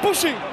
pushing.